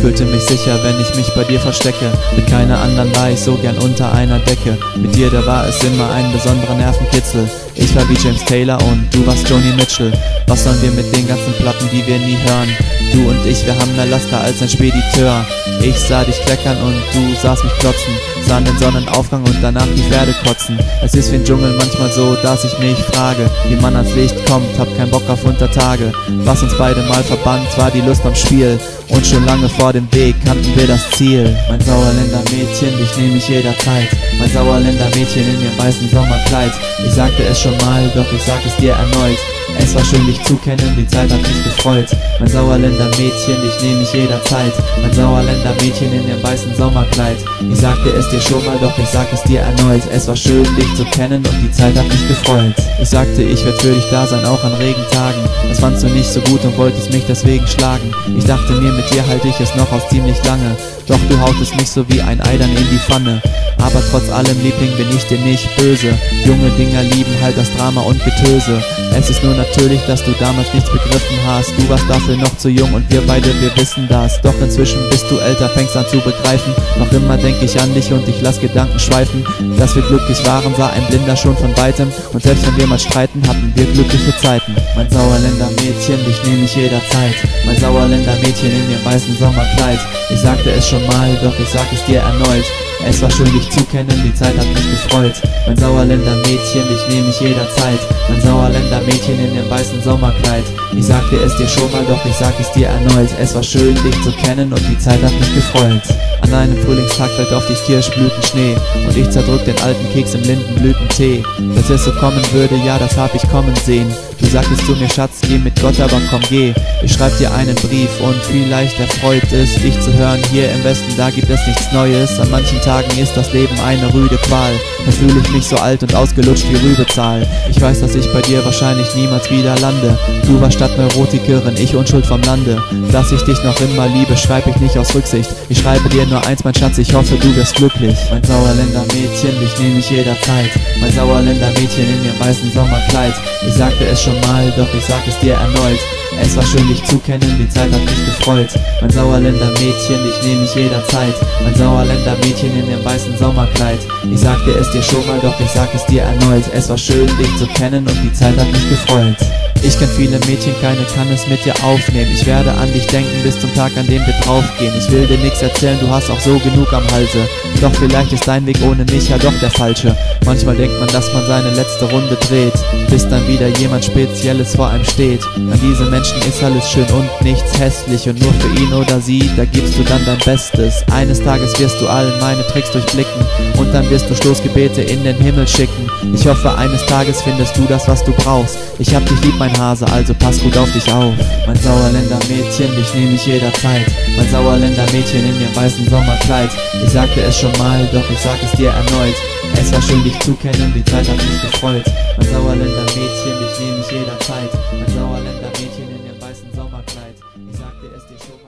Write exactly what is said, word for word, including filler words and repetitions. fühlte mich sicher, wenn ich mich bei dir verstecke. Mit keiner anderen war ich so gern unter einer Decke. Mit dir, da war es immer ein besonderer Nervenkitzel. Ich war wie James Taylor und du warst Joni Mitchell. Was sollen wir mit den ganzen Platten, die wir nie hören? Du und ich, wir haben mehr Laster als ein Spediteur. Ich sah dich kleckern und du sahst mich klotzen, sah den Sonnenaufgang und danach die Pferde kotzen. Es ist wie ein Dschungel manchmal so, dass ich mich frage, wie man ans Licht kommt, hab keinen Bock auf Untertage. Was uns beide mal verband, war die Lust am Spiel, und schon lange vor dem Weg kannten wir das Ziel. Mein Sauerländer Mädchen, dich nehm ich jederzeit, mein Sauerländer Mädchen in ihrem weißen Sommerkleid. Ich sagte es schon mal, doch ich sag es dir erneut, es war schön dich zu kennen, die Zeit hat mich gefreut. Mein Sauerländer Mädchen, dich nehm ich jederzeit, mein Sauerländer Mädchen in ihrem weißen Sommerkleid. Ich sagte es dir schon mal, doch ich sag es dir erneut, es war schön dich zu kennen und die Zeit hat mich gefreut. Ich sagte, ich werd für dich da sein, auch an Regentagen. Das fandst du nicht so gut und wolltest mich deswegen schlagen. Ich dachte mir, mit dir halte ich es noch aus ziemlich lange, doch du hautest mich so wie ein Ei dann in die Pfanne. Aber trotz allem, Liebling, bin ich dir nicht böse. Junge Dinger lieben halt das Drama und Getöse. Es ist nur natürlich, dass du damals nichts begriffen hast. Du warst dafür noch zu jung und wir beide, wir wissen das. Doch inzwischen bist du älter, fängst an zu begreifen. Noch immer denk ich an dich und ich lass Gedanken schweifen. Dass wir glücklich waren, sah ein Blinder schon von Weitem. Und selbst wenn wir mal streiten, hatten wir glückliche Zeiten. Mein Sauerländer Mädchen, dich nehm ich jederzeit, mein Sauerländer Mädchen in ihrem weißen Sommerkleid. Ich sagte es schon mal, doch ich sag es dir erneut, es war schön dich zu kennen, die Zeit hat mich gefreut. Mein Sauerländer Mädchen, dich nehm ich jederzeit, mein Sauerländer Mädchen in dem weißen Sommerkleid. Ich sagte es dir schon mal, doch ich sag es dir erneut, es war schön dich zu kennen und die Zeit hat mich gefreut. An einem Frühlingstag fällt auf die Kirschblüten Schnee und ich zerdrück den alten Keks im Lindenblütentee. Dass es so kommen würde, ja, das hab ich kommen sehen. Du sagtest zu mir, Schatz, geh mit Gott, aber komm, geh. Ich schreib dir einen Brief und vielleicht erfreut es dich zu hören, hier im Westen, da gibt es nichts Neues. An manchen Tagen ist das Leben eine rüde Qual, da fühle ich mich so alt und ausgelutscht wie Rübezahl. Ich weiß, dass ich bei dir wahrscheinlich niemals wieder lande. Du warst Stadtneurotikerin, ich unschuld vom Lande. Dass ich dich noch immer liebe, schreib ich nicht aus Rücksicht. Ich schreibe dir nur eins, mein Schatz, ich hoffe, du wirst glücklich. Mein Sauerländer Mädchen, dich nehm ich jederzeit, mein Sauerländer Mädchen in ihrem weißen Sommerkleid. Ich sagte es schon mal, doch ich sag es dir erneut, es war schön dich zu kennen, die Zeit hat mich gefreut. Mein Sauerländer Mädchen, ich nehm ich jederzeit, mein Sauerländer Mädchen in dem weißen Sommerkleid. Ich sagte es dir schon mal, doch ich sag es dir erneut, es war schön dich zu kennen und die Zeit hat mich gefreut. Ich kenn viele Mädchen, keine kann es mit dir aufnehmen. Ich werde an dich denken bis zum Tag, an dem wir draufgehen. Ich will dir nichts erzählen, du hast auch so genug am Halse. Doch vielleicht ist dein Weg ohne mich ja doch der falsche. Manchmal denkt man, dass man seine letzte Runde dreht, bis dann wieder jemand Spezielles vor einem steht. An diese Menschen ist alles schön und nichts hässlich, und nur für ihn oder sie, da gibst du dann dein Bestes. Eines Tages wirst du all meine Tricks durchblicken und dann wirst du Stoßgebete in den Himmel schicken. Ich hoffe, eines Tages findest du das, was du brauchst. Ich hab dich lieb, mein Hase, also pass gut auf dich auf. Mein Sauerländer Mädchen, dich nehm ich jederzeit, mein Sauerländer Mädchen in ihrem weißen Sommerkleid. Ich sagte es schon mal, doch ich sag es dir erneut, es war schön dich zu kennen, die Zeit hat mich gefreut. Mein Sauerländer Mädchen, dich nehm ich jederzeit, mein Sauerländer Mädchen in ihrem weißen Sommerkleid. Ich sagte es dir schon mal.